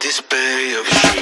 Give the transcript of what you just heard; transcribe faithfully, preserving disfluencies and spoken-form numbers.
this bay of